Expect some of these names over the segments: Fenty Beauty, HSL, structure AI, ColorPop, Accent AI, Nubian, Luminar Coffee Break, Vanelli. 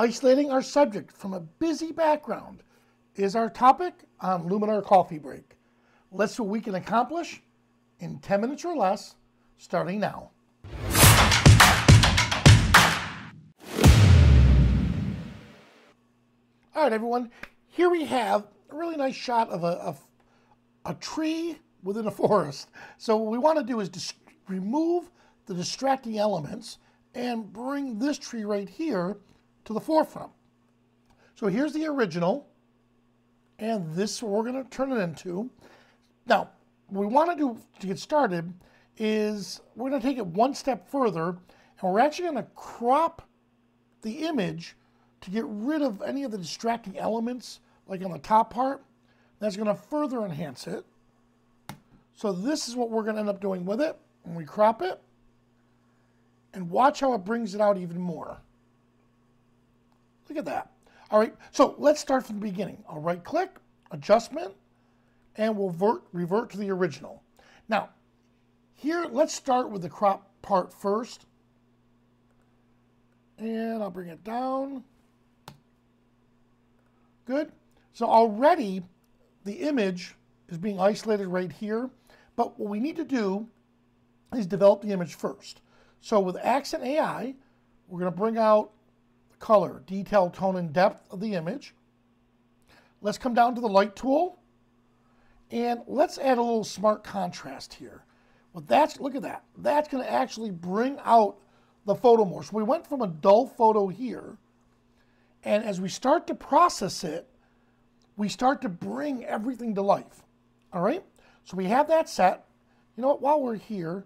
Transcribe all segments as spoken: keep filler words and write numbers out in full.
Isolating our subject from a busy background is our topic on Luminar Coffee Break. Let's see what we can accomplish in ten minutes or less, starting now. All right, everyone, here we have a really nice shot of a, a, a tree within a forest. So what we want to do is just remove the distracting elements and bring this tree right here to the forefront. So here's the original, and this is what we're going to turn it into. Now, what we want to do to get started is we're going to take it one step further, and we're actually going to crop the image to get rid of any of the distracting elements, like on the top part. That's going to further enhance it. So this is what we're going to end up doing with it when we crop it, and watch how it brings it out even more. Look at that. All right, so let's start from the beginning. I'll right click, adjustment, and we'll revert, revert to the original. Now, here, let's start with the crop part first. And I'll bring it down. Good. So already the image is being isolated right here, but what we need to do is develop the image first. So with Accent A I, we're going to bring out color, detail, tone, and depth of the image. Let's come down to the light tool, and let's add a little smart contrast here. Well, that's, look at that. That's going to actually bring out the photo more. So we went from a dull photo here, and as we start to process it, we start to bring everything to life. All right? So we have that set. You know what? While we're here,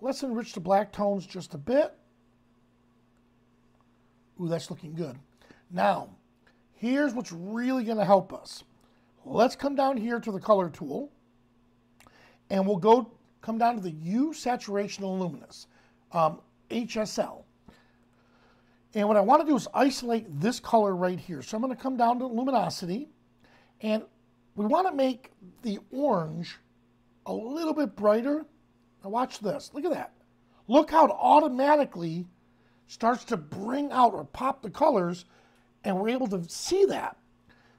let's enrich the black tones just a bit. Ooh, that's looking good. Now, here's what's really going to help us. Let's come down here to the color tool, and we'll go come down to the hue, saturation, and luminance, um, H S L. And what I want to do is isolate this color right here. So I'm going to come down to luminosity, and we want to make the orange a little bit brighter. Now watch this. Look at that. Look how it automatically starts to bring out or pop the colors, and we're able to see that.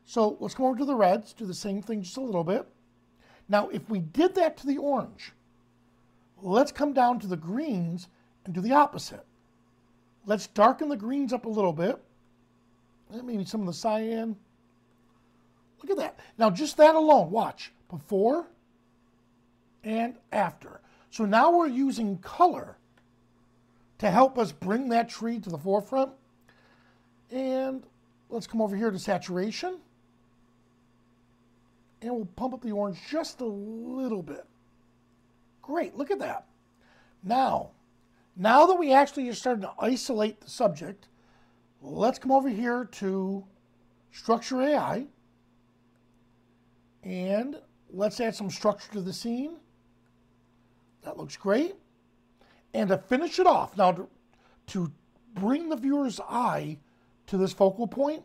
So let's go over to the reds, do the same thing just a little bit. Now, if we did that to the orange, let's come down to the greens and do the opposite. Let's darken the greens up a little bit, and maybe some of the cyan. Look at that. Now, just that alone, watch, before and after. So now we're using color to help us bring that tree to the forefront. And let's come over here to saturation, and we'll pump up the orange just a little bit. Great, look at that. Now, now that we actually are starting to isolate the subject, let's come over here to Structure A I, and let's add some structure to the scene. That looks great. And to finish it off, now to, to bring the viewer's eye to this focal point,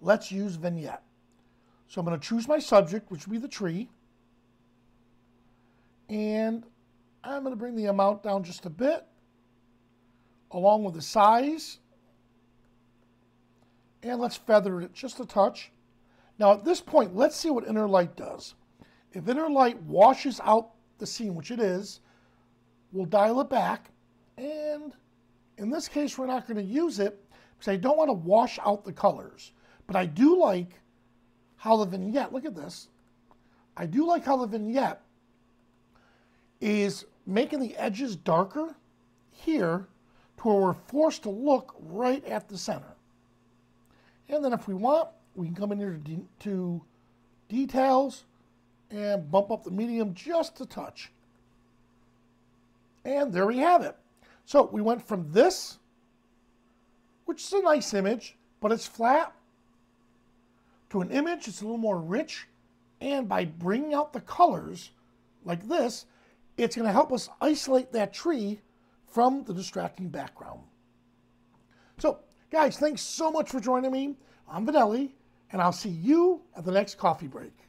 let's use vignette. So I'm going to choose my subject, which will be the tree. And I'm going to bring the amount down just a bit, along with the size. And let's feather it just a touch. Now at this point, let's see what inner light does. If inner light washes out the scene, which it is, we'll dial it back, and in this case, we're not going to use it because I don't want to wash out the colors. But I do like how the vignette, look at this. I do like how the vignette is making the edges darker here to where we're forced to look right at the center. And then if we want, we can come in here to, to details and bump up the medium just a touch. And there we have it. So we went from this, which is a nice image, but it's flat, to an image that's a little more rich. And by bringing out the colors like this, it's going to help us isolate that tree from the distracting background. So, guys, thanks so much for joining me. I'm Vanelli, and I'll see you at the next coffee break.